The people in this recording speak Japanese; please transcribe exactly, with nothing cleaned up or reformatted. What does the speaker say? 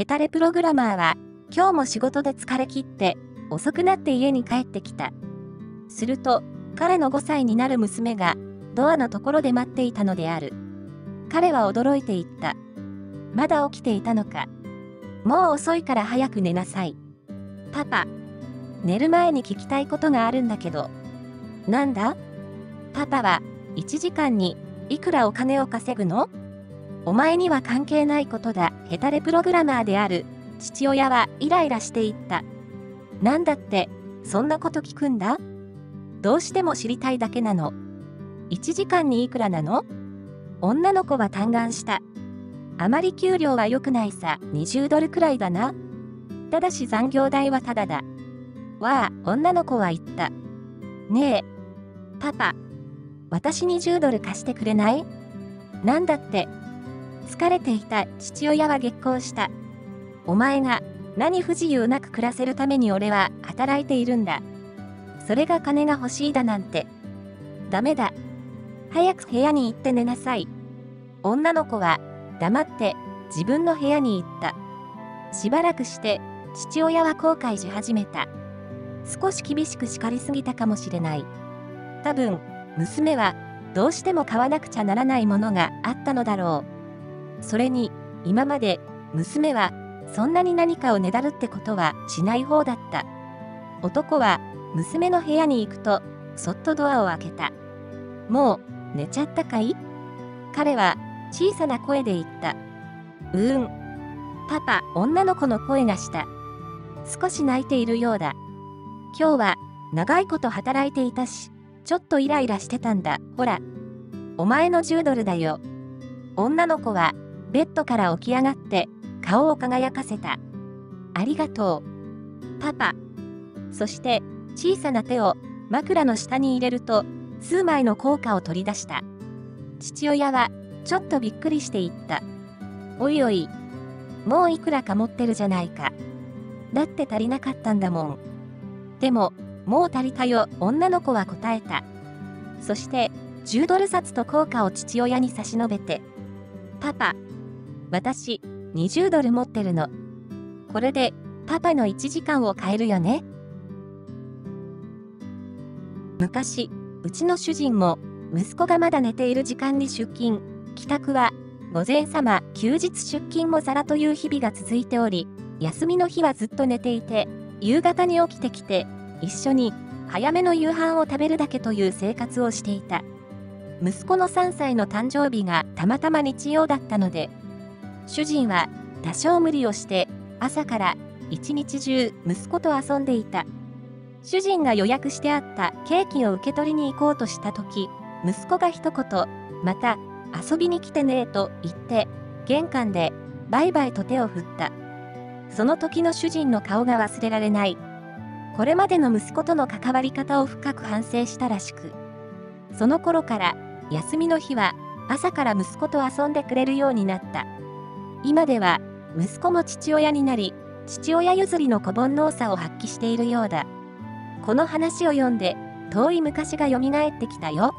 ヘタレプログラマーは、今日も仕事で疲れ切って、遅くなって家に帰ってきた。すると、彼のごさいになる娘が、ドアのところで待っていたのである。彼は驚いて言った。まだ起きていたのか。もう遅いから早く寝なさい。パパ、寝る前に聞きたいことがあるんだけど。なんだ？パパはいちじかんにいくらお金を稼ぐの？お前には関係ないことだ。ヘタレプログラマーである父親はイライラしていった。なんだってそんなこと聞くんだ？どうしても知りたいだけなの。いちじかんにいくらなの？女の子は嘆願した。あまり給料は良くないさ。にじゅうドルくらいだな。ただし残業代はタダだ。わあ、女の子は言った。ねえ、パパ、私にじゅうドル貸してくれない？なんだって。疲れていた父親は激高した。お前が何不自由なく暮らせるために俺は働いているんだ。それが金が欲しいだなんて。ダメだ。早く部屋に行って寝なさい。女の子は黙って自分の部屋に行った。しばらくして父親は後悔し始めた。少し厳しく叱りすぎたかもしれない。多分、娘はどうしても買わなくちゃならないものがあったのだろう。それに、今まで娘はそんなに何かをねだるってことはしない方だった。男は娘の部屋に行くと、そっとドアを開けた。もう寝ちゃったかい？彼は小さな声で言った。うーん。パパ、女の子の声がした。少し泣いているようだ。今日は長いこと働いていたし、ちょっとイライラしてたんだ。ほら、お前のじゅうドルだよ。女の子はベッドから起き上がって顔を輝かせた。ありがとう、パパ。そして小さな手を枕の下に入れると、数枚の硬貨を取り出した。父親はちょっとびっくりして言った。おいおい、もういくらか持ってるじゃないか。だって足りなかったんだもん。でも、もう足りたよ、女の子は答えた。そして、じゅうドル札と硬貨を父親に差し伸べて。パパ、私、にじゅうドル持ってるの。これで、パパのいちじかんを買えるよね。昔、うちの主人も、息子がまだ寝ている時間に出勤、帰宅は、午前様、休日出勤もざらという日々が続いており、休みの日はずっと寝ていて、夕方に起きてきて、一緒に早めの夕飯を食べるだけという生活をしていた。息子のさんさいの誕生日がたまたま日曜だったので、主人は多少無理をして朝から一日中息子と遊んでいた。主人が予約してあったケーキを受け取りに行こうとした時、息子が一言、また遊びに来てねえと言って、玄関でバイバイと手を振った。その時の主人の顔が忘れられない。これまでの息子との関わり方を深く反省したらしく、その頃から休みの日は朝から息子と遊んでくれるようになった。今では息子も父親になり、父親譲りの子煩悩さを発揮しているようだ。この話を読んで遠い昔が蘇ってきたよ。